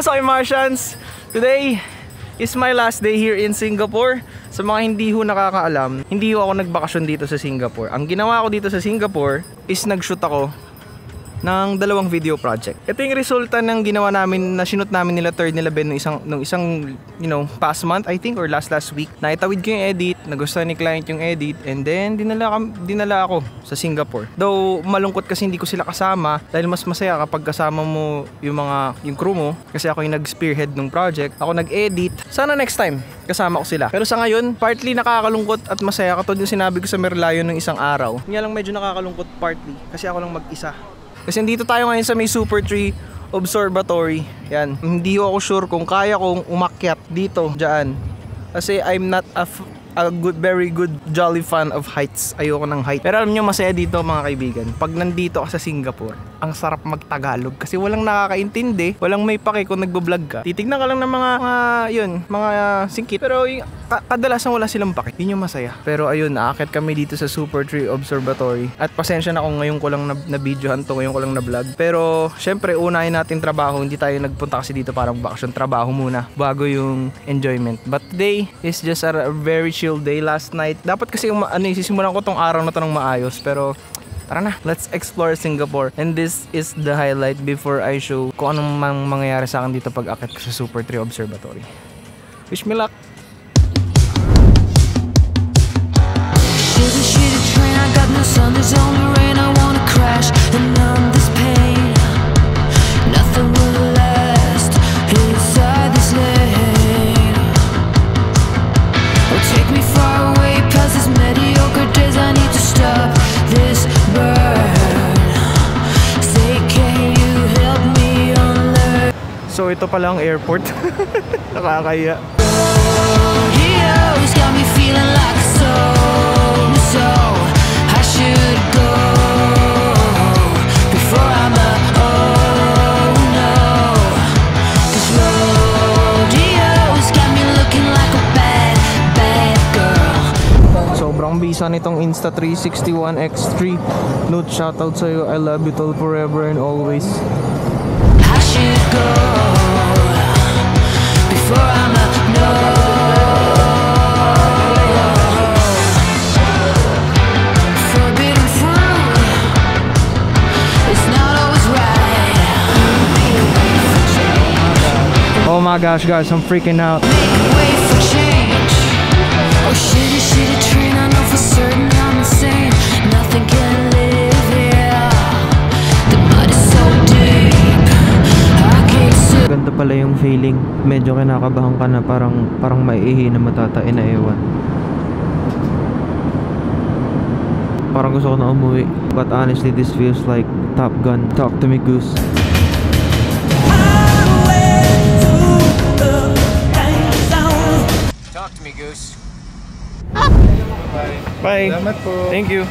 Kamusta kayo, Martians? Today is my last day here in Singapore. Sa mga hindi ho nakakaalam, hindi ho ako nagbakasyon dito sa Singapore. Ang ginawa ko dito sa Singapore is nag-shoot ako ng dalawang video project. Ito yung resulta ng ginawa namin, na sinut namin nila third nila Ben nung isang you know, past month I think or last week. Naitawid ko yung edit, nagustuhan ni client yung edit, and then dinala ako sa Singapore. Though malungkot kasi hindi ko sila kasama, dahil mas masaya kapag kasama mo yung crew mo, kasi ako yung nag-spearhead ng project, ako nag-edit. Sana next time kasama ko sila. Pero sa ngayon, partly nakakalungkot at masaya, katulad yung sinabi ko sa Merlion nung isang araw. Nga lang medyo nakakalungkot partly kasi ako lang mag-isa. Kasi dito tayo ngayon sa may Supertree Observatory. Yan. Hindi ako sure kung kaya kong umakyat dito, dyan. Kasi I'm not a very good jolly fan of heights. Ayoko ng height. Pero alam nyo, masaya dito mga kaibigan. Pag nandito ka sa Singapore, ang sarap magtagalog. Kasi walang nakakaintindi, walang may pake kung nagbablog ka. Titignan ka lang ng mga singkit. Pero yung, kadalasan wala silang pake. Yun yung masaya. Pero ayun, naakyat kami dito sa Supertree Observatory. At pasensya na kung ngayon ko lang na-videohan to, ngayon ko lang na-vlog. Pero syempre, unahin natin trabaho. Hindi tayo nagpunta kasi dito parang vacation. Trabaho muna bago yung enjoyment. But today is just a very chill day. Last night, dapat kasi sisimulan ko tong araw na to ng maayos, pero tara na, let's explore Singapore. And this is the highlight before I show kung anong mangyayari sa akin dito pag akyat ko sa Supertree Observatory. Wish me luck! So ito pala ang airport. Nakakaya. Sobrang bisa nitong Insta360 ONE X3. Nude, shoutout sa'yo. I love you till forever and always. I should go before I'm up, no. Forbidden fruit, it's not always right. Oh my gosh guys, I'm freaking out. Make a way for change. Oh shit, train, I know for certain I'm insane. Nothing can live here. The mud is so deep. Ganda pala yung feeling. Medyo kinakabahan ka na, parang maiihi na matatain na ewan. Parang gusto ko na umuwi. But honestly, this feels like Top Gun. Talk to me, Goose. Talk to me, Goose. Bye. Salamat po. Thank you.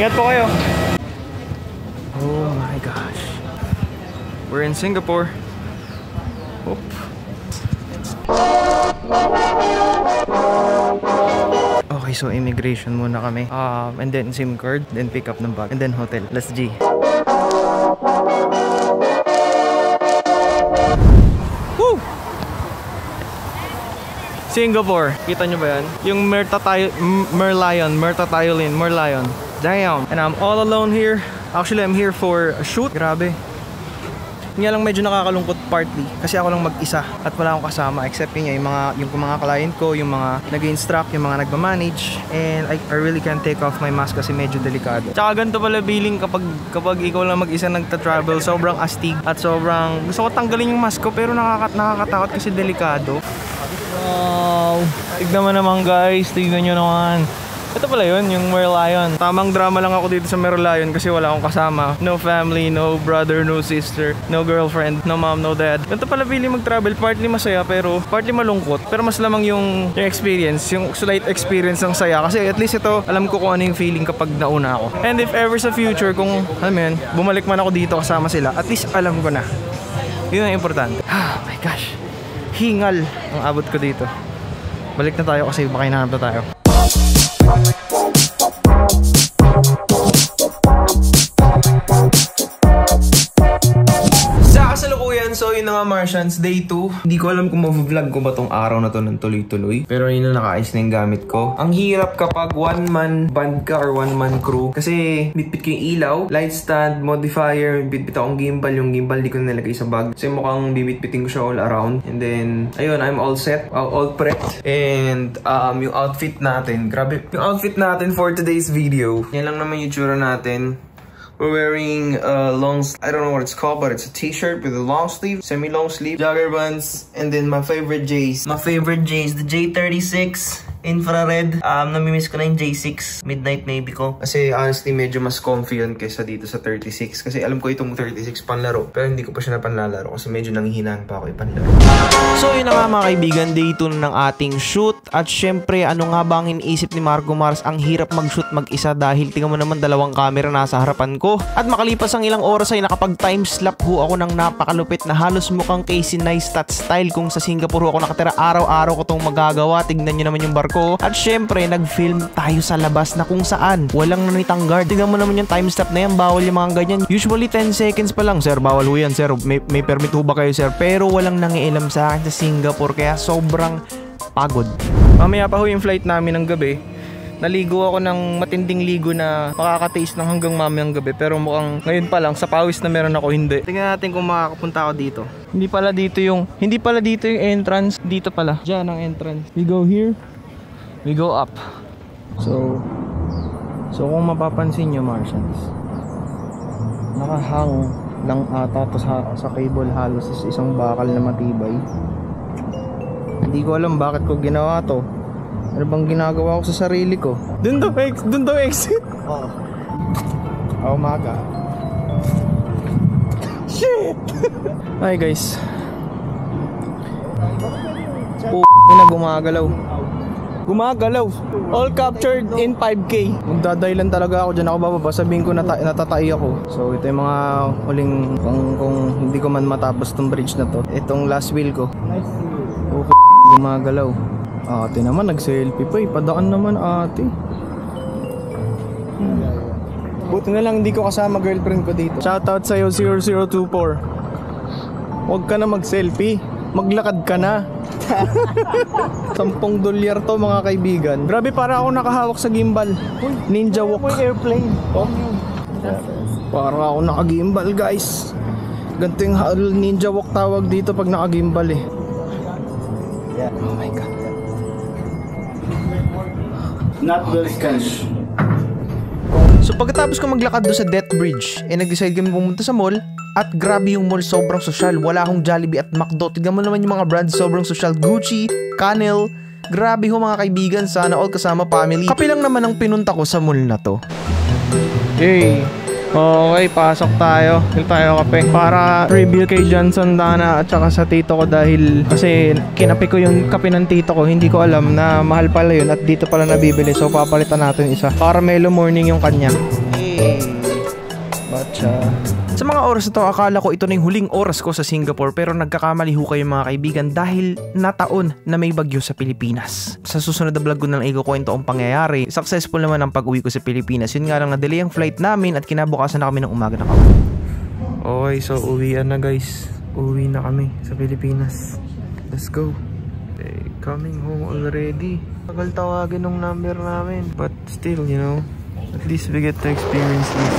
Ingat po kayo. Oh my gosh. We're in Singapore. Oop. Okay, so immigration muna kami. And then SIM card, then pick up ng bag, and then hotel. Let's G. Woo! Singapore. Kita nyo ba yan? Yung Merlion. Damn. And I'm all alone here. Actually, I'm here for a shoot. Grabe. Nga lang medyo nakakalungkot partly kasi ako lang mag-isa at wala akong kasama except yun, yung mga client ko, yung mga nag-instruct, yung mga nagmamanage, and I really can't take off my mask kasi medyo delikado. Tsaka ganito pala feeling kapag ikaw lang mag-isa nagta-travel, sobrang astig at sobrang gusto ko tanggalin yung mask ko, pero nakakatakot kasi delikado. Wow! Tignan mo naman guys, tignan nyo naman. Ito pala yun, yung Merlion. Tamang drama lang ako dito sa Merlion kasi wala akong kasama. No family, no brother, no sister, no girlfriend, no mom, no dad. Ganito pala feeling mag-travel. Partly masaya pero partly malungkot. Pero mas lamang yung experience, yung slight experience ng saya. Kasi at least ito, alam ko kung ano yung feeling kapag nauna ako. And if ever sa future, kung alam mo yun, bumalik man ako dito kasama sila, at least alam ko na. Yun ang importante. Oh my gosh, hingal ang abot ko dito. Balik na tayo kasi baka hinahanap na tayo. Sa kasalukuyan, Martians Day 2. Hindi ko alam kung mag-vlog ko ba tong araw na to ng tuloy-tuloy. Pero yun na, nakaayos na yung gamit ko. Ang hirap kapag one-man band ka or one-man crew. Kasi bitbit ko yung ilaw, light stand, modifier, bitbit akong gimbal. Yung gimbal di ko na nilagay sa bag. Kasi mukhang bibitbitin ko siya all around. And then, ayun, I'm all set. All prepped. And yung outfit natin. Grabe. Yung outfit natin for today's video. Yan lang naman yung tsura natin. We're wearing a long, I don't know what it's called, but it's a t-shirt with a long sleeve, semi-long sleeve, jogger buns, and then my favorite J's. My favorite J's, the J36 infrared. Namimiss ko na yung J6 midnight navy ko. Kasi honestly, medyo mas comfy yun kesa dito sa 36. Kasi alam ko itong 36 panlaro, pero hindi ko pa siya napanlalaro kasi medyo nanghihinaan pa ako ipanlaro. So yun na nga mga kaibigan, day 2 na ng ating shoot. At syempre, ano nga ba ang iniisip ni Marco Mars? Ang hirap mag-shoot mag-isa dahil tingnan mo naman dalawang camera nasa harapan ko. At makalipas ang ilang oras ay nakapag-time slap ho ako ng napakalupit na halos mukhang Casey Neistat style. Kung sa Singapore ako nakatira, araw-araw ko itong magagawa. Tignan nyo naman yung barko. At syempre, nag-film tayo sa labas na kung saan walang nanitang guard. Tignan mo naman yung time slap na yan. Bawal yung mga ganyan. Usually 10 seconds pa lang. Sir, bawal ho yan. Sir, may permit ho ba kayo, sir? Pero walang nangialam sa akin sa Singapore. Kaya sobrang pagod. Mamaya pa ho yung flight namin ng gabi. Naligo ako ng matinding ligo na makakataste ng hanggang mamayang gabi. Pero mukhang ngayon pa lang, sa pawis na meron ako, hindi. Tingnan natin kung makakapunta ako dito. Hindi pala dito yung entrance. Dito pala. Diyan ang entrance. We go here. We go up. So kung mapapansin nyo, Martians, nakahang lang ata to sa cable halos is isang bakal na matibay. Hindi ko alam bakit ko ginawa to. Ano bang ginagawa ko sa sarili ko? Doon daw exit? Oo. Oh my God. Shit! Hi guys. Na gumagalaw. All captured in 5K. Magdadailan talaga ako dyan, ako bababa. Sabihin ko natatai ako. So ito yung mga huling, kung hindi ko man matapos tong bridge na to. Itong last wheel ko. Nice wheel. Gumagalaw. Ate naman, nag-selfie pa eh. Padaan naman, ate. Buti na lang, hindi ko kasama girlfriend ko dito. Shoutout sa'yo, 0024. Huwag ka na mag-selfie. Maglakad ka na. $10 to, mga kaibigan. Grabe, para ako nakahawak sa gimbal. Ninja walk. Airplane. Oh. Para ako nakagimbal, guys. Ganito yung ninja walk tawag dito pag nakagimbal eh. Oh my God. Not those kinds. So pagkatapos ko maglakad doon sa Death Bridge, nag-decide kami pumunta sa mall. At grabe yung mall, sobrang social. Wala akong Jollibee at McDo. Tignan mo naman yung mga brands, sobrang social. Gucci, Chanel. Grabe ho mga kaibigan, sana all kasama family. Kapi lang naman ang pinunta ko sa mall na to. Hey, okay, pasok tayo. Hil tayo kape. Para review kay Johnson Dana at saka sa tito ko, dahil kasi kinape ko yung kape ng tito ko. Hindi ko alam na mahal pala yun at dito pala nabibili. So papalitan natin isa. Para mellow morning yung kanya. Hey, matcha. Sa mga oras na to, akala ko ito na yung huling oras ko sa Singapore, pero nagkakamali ho kayo mga kaibigan dahil nataon na may bagyo sa Pilipinas. Sa susunod na vlog ko na lang ikukwento ang pangyayari. Successful naman ang pag-uwi ko sa Pilipinas. Yun nga lang, na-delay ang flight namin at kinabukasan na kami ng umaga na kami. Okay, so uwian na guys. Uwi na kami sa Pilipinas. Let's go. Coming home already. Tagal tawagin ng number namin. But still, you know, at least we get to experience this.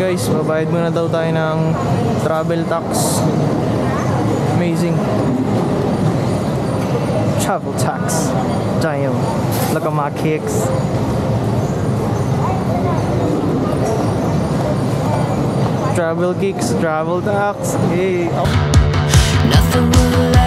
Guys, babayad muna daw tayo ng travel tax. Amazing. Travel tax. Damn. Look at my kicks. Travel kicks, travel tax. Hey. Oh.